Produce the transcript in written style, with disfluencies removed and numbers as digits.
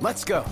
Let's go.